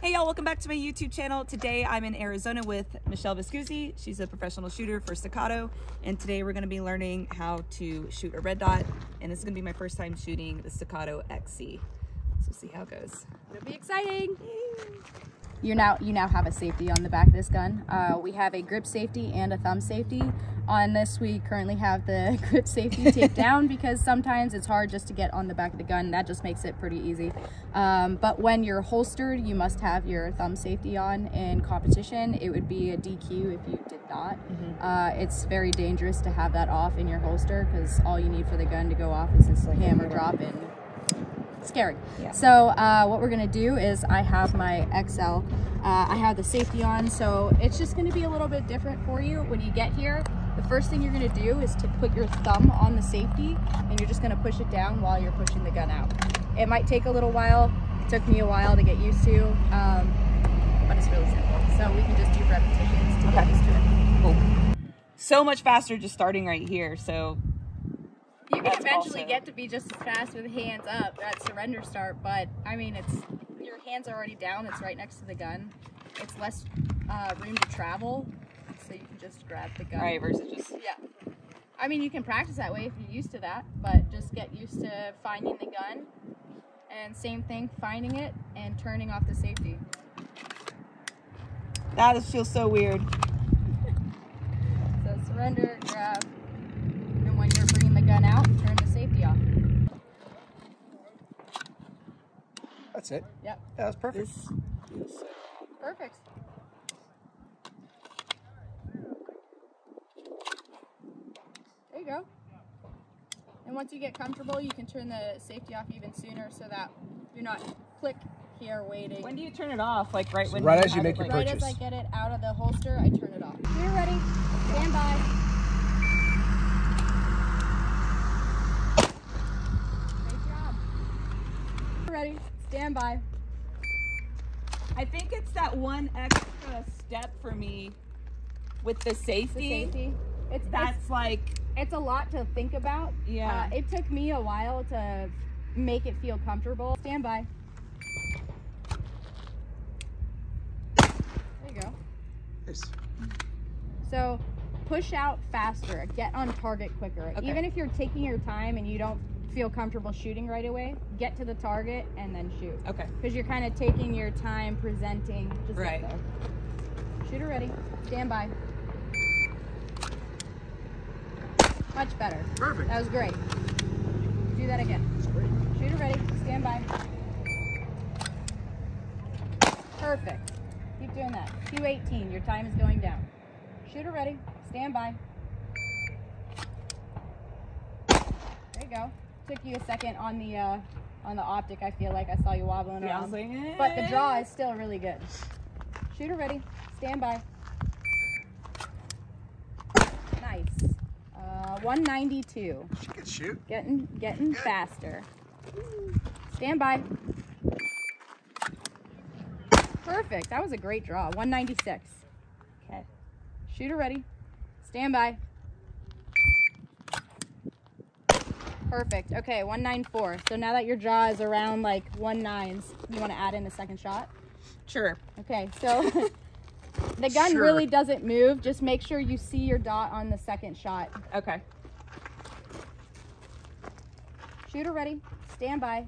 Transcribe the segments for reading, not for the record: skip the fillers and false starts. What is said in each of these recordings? Hey y'all, welcome back to my YouTube channel. Today I'm in Arizona with Michelle Viscusi. She's a professional shooter for Staccato, and today we're going to be learning how to shoot a red dot, and this is going to be my first time shooting the Staccato XC. So we'll see how it goes. It'll be exciting. You now have a safety on the back of this gun. We have a grip safety and a thumb safety. On this, we currently have the grip safety taped down because sometimes it's hard just to get on the back of the gun. That just makes it pretty easy. But when you're holstered, you must have your thumb safety on. In competition, it would be a DQ if you did not. Mm-hmm. It's very dangerous to have that off in your holster because all you need for the gun to go off is this hammer drop in. Scary. Yeah. So what we're gonna do is I have my XL, I have the safety on, so it's just gonna be a little bit different for you. When you get here, the first thing you're gonna do is to put your thumb on the safety, and you're just gonna push it down while you're pushing the gun out. It might take a little while. It took me a while to get used to, but it's really simple. So we can just do repetitions to get used to it. Cool. So much faster just starting right here. So you can eventually get to be just as fast with hands up at surrender start, but I mean, it's your hands are already down. It's right next to the gun. It's less room to travel, so you can just grab the gun. Right, versus just... Yeah. I mean, you can practice that way if you're used to that, but just get used to finding the gun. And same thing, finding it and turning off the safety. That feels so weird. So surrender, grab, and when you're bringing the gun out, turn the safety off. That's it. Yep. That was perfect. Yes. Perfect. There you go. And once you get comfortable, you can turn the safety off even sooner so that you're not click here waiting. When do you turn it off? Like right when? Right as you make your purchase. Right as I get it out of the holster, I turn it off. You're ready. Stand by. Stand by. I think it's that one extra step for me with the safety. It's a lot to think about. Yeah. It took me a while to make it feel comfortable. Stand by. There you go. Nice. So push out faster. Get on target quicker. Okay. Even if you're taking your time and you don't feel comfortable shooting right away, get to the target and then shoot. Okay. Because you're kind of taking your time presenting. Just right. There. Shooter ready. Stand by. Much better. Perfect. That was great. Do that again. Great. Shooter ready. Stand by. Perfect. Keep doing that. 2:18. Your time is going down. Shooter ready. Stand by. There you go. Took you a second on the optic. I feel like I saw you wobbling around, but the draw is still really good. Shooter ready, stand by. Nice. 192. She can shoot. Getting good. Faster. Stand by. Perfect. That was a great draw. 196. Okay. Shooter ready, stand by. Perfect. Okay, 194. So now that your draw is around like 19s, you want to add in a second shot? Sure. Okay, so the gun really doesn't move. Just make sure you see your dot on the second shot. Okay. Shooter ready. Stand by.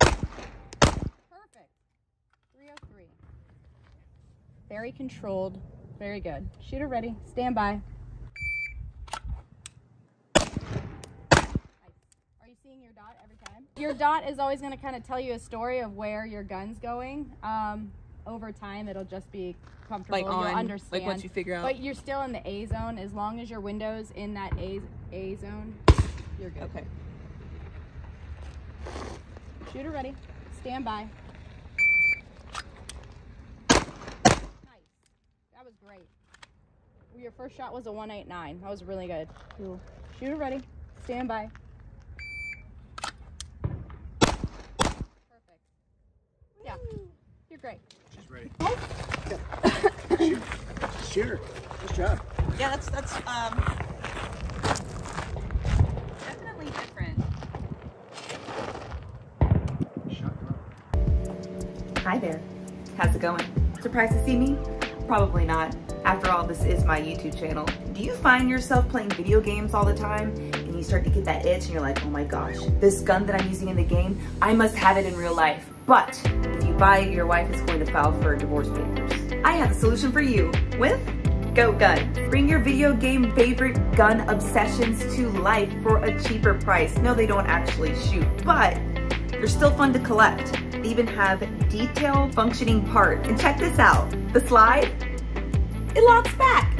Perfect. 303. Very controlled. Very good. Shooter ready. Stand by. Your dot every time. Your dot is always going to kind of tell you a story of where your gun's going. Over time, it'll just be comfortable. Like on, you'll understand. Like once you figure out. But you're still in the A zone. As long as your window's in that A zone, you're good. Okay. Shooter ready. Stand by. Nice. That was great. Your first shot was a 189. That was really good. Cool. Shooter ready. Stand by. Great. She's ready. Shoot. Shoot her. Good job. Yeah, that's definitely different. Shot. Hi there. How's it going? Surprised to see me? Probably not. After all, this is my YouTube channel. Do you find yourself playing video games all the time and you start to get that itch and you're like, oh my gosh, this gun that I'm using in the game, I must have it in real life. But if you buy it, your wife is going to file for divorce papers. I have a solution for you with Goat Guns. Bring your video game favorite gun obsessions to life for a cheaper price. No, they don't actually shoot, but they're still fun to collect. They even have detailed functioning parts. And check this out, the slide, it locks back.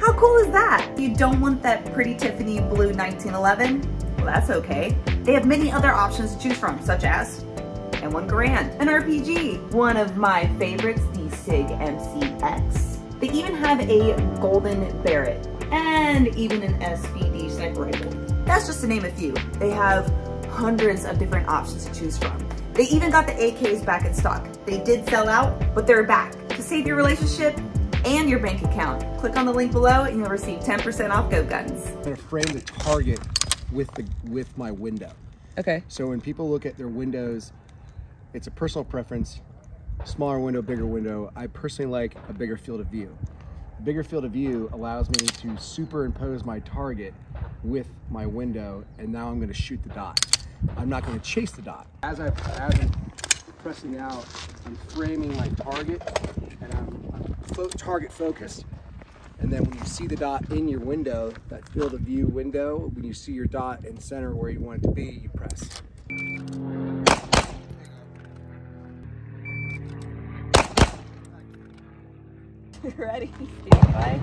How cool is that? You don't want that pretty Tiffany blue 1911? Well, that's okay. They have many other options to choose from, such as $1,000, an RPG, one of my favorites, the Sig MCX. They even have a golden Barrett and even an SVD sniper rifle. That's just to name a few. They have hundreds of different options to choose from. They even got the AKs back in stock. They did sell out, but they're back. To save your relationship and your bank account, click on the link below and you'll receive 10% off Goat Guns. I'm gonna frame the target with my window. Okay. So when people look at their windows, it's a personal preference, smaller window, bigger window. I personally like a bigger field of view. Bigger field of view allows me to superimpose my target with my window, and now I'm gonna shoot the dot. I'm not gonna chase the dot. As I'm pressing out, I'm framing my target, and I'm target focused. And then when you see the dot in your window, that field of view window, when you see your dot in center where you want it to be, you press. Ready? Bye.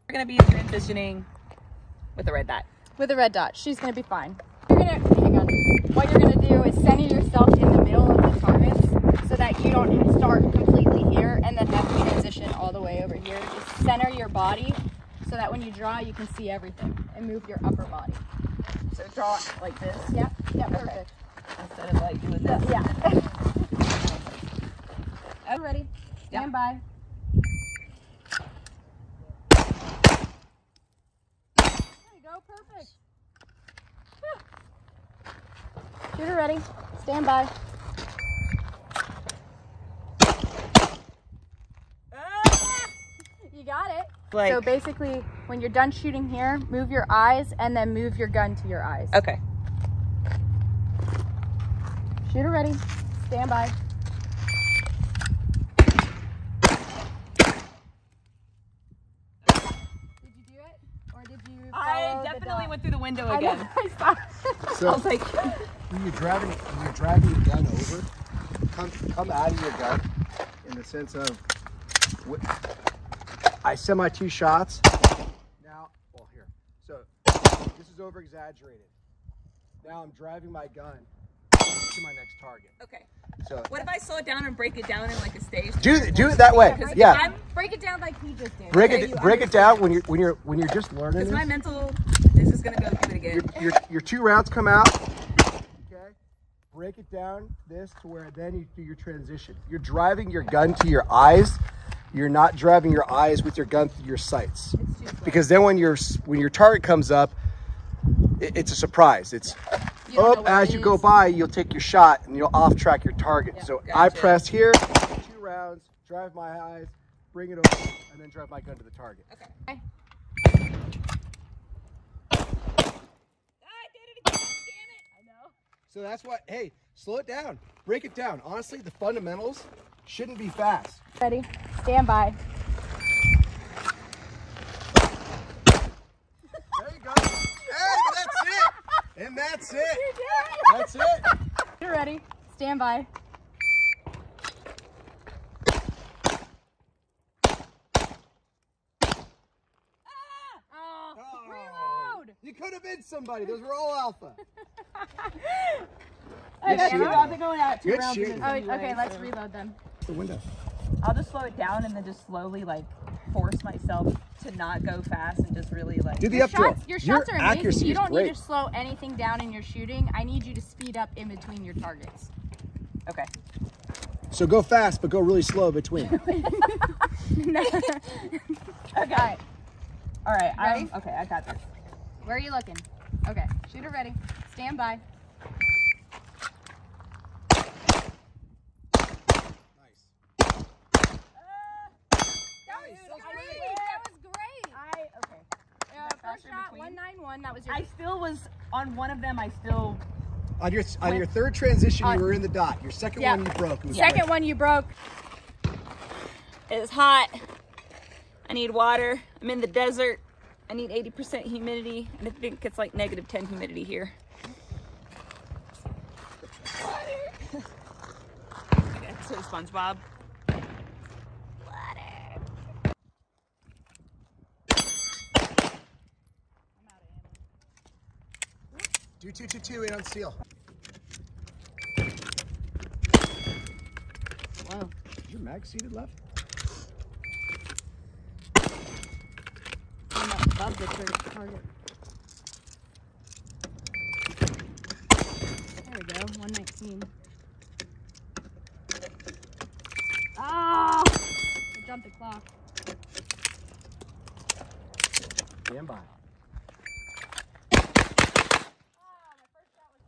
We're gonna be transitioning with a red dot. With a red dot, she's gonna be fine. You're gonna, hang on. What you're gonna do is center yourself in the middle of the targets so that you don't start completely here and then have to transition all the way over here. Just center your body so that when you draw, you can see everything and move your upper body. So draw it like this. Yeah. Yeah. Perfect. Okay. Instead of like doing this. Yeah. I'm ready. Stand by. There you go. Perfect. Whew. Shooter ready. Stand by. You got it. Like, so basically, when you're done shooting here, move your eyes and then move your gun to your eyes. Okay. Shooter ready. Stand by. Went through the window again. So I was like, when you're driving your gun over, come out of your gun in the sense of I send my two shots. Now, well here. So this is over exaggerated. Now I'm driving my gun to my next target. Okay. So what if I slow it down and break it down in like a stage? Do it that way. Yeah. Break it down like he just did. Break it down when you're just learning. Because my mental. This is gonna go through it again. Your two rounds come out. Okay. Break it down this to where then you do your transition. You're driving your gun to your eyes. You're not driving your eyes with your gun through your sights. Because then when your target comes up, it's a surprise. It's oh, as you go by, you'll take your shot and you'll off track your target. Yeah, so gotcha. I press here, two rounds, drive my eyes, bring it over, and then drive my gun to the target. Okay. So that's why, hey, slow it down, break it down. Honestly, the fundamentals shouldn't be fast. Ready, stand by. There you go. Hey, that's it. And that's it. You did it. That's it. You're ready, stand by. Ah, oh, reload. You could have been somebody. Those were all alpha. I got you. I'm going out 2 rounds. Oh, okay, let's reload them. The window. I'll just slow it down and then just slowly like force myself to not go fast and just really like. Do the up throw. Your shots are amazing. You don't need to slow anything down in your shooting. I need you to speed up in between your targets. Okay. So go fast, but go really slow between. Okay. All right. Ready? Okay, I got this. Where are you looking? Okay, shooter ready. Stand by. one that was your... I still was on one of them. I still... On your third transition, you were in the dot. Your second one, you broke. Second one, you broke. It's hot. I need water. I'm in the desert. I need 80% humidity, and I think it's like negative 10 humidity here. Water. Okay, so SpongeBob. Do 2-2-2 in on seal. Wow. Is your mag seated left? I'm not above the target. There we go, 119. Oh! I jumped the clock. Stand by.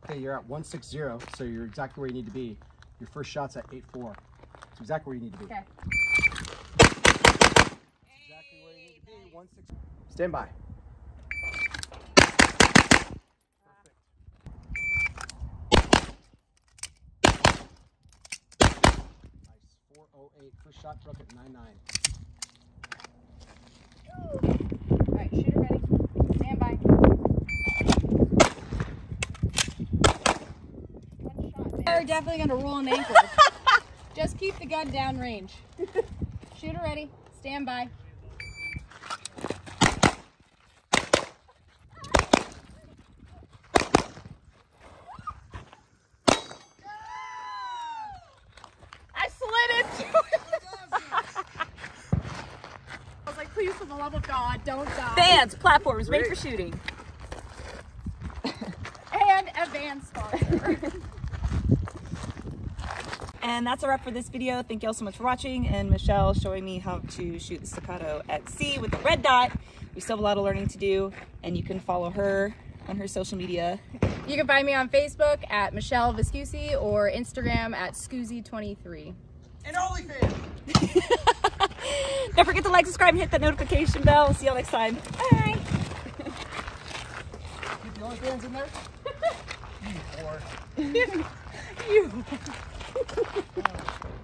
Okay, you're at 160, so you're exactly where you need to be. Your first shot's at 8-4. It's exactly where you need to be. Okay. Exactly where you need to be. 160. Stand by. Perfect. Nice. 408. First shot broke at 9-9. All right, shooter ready. Stand by. We're definitely going to roll an ankle. Just keep the gun down range. Shooter ready. Stand by. I slid into it. I was like, please, for the love of God, don't die. Vans, platforms, made for shooting. And a van sponsor. And that's a wrap for this video. Thank y'all so much for watching, and Michelle showing me how to shoot the Staccato XC with the red dot. We still have a lot of learning to do, and you can follow her on her social media. You can find me on Facebook at Michelle Viscusi or Instagram at Scusi23. And OnlyFans! Don't forget to like, subscribe, and hit that notification bell. See y'all next time. Bye! Keep the OnlyFans in there? You whore. You. Oh.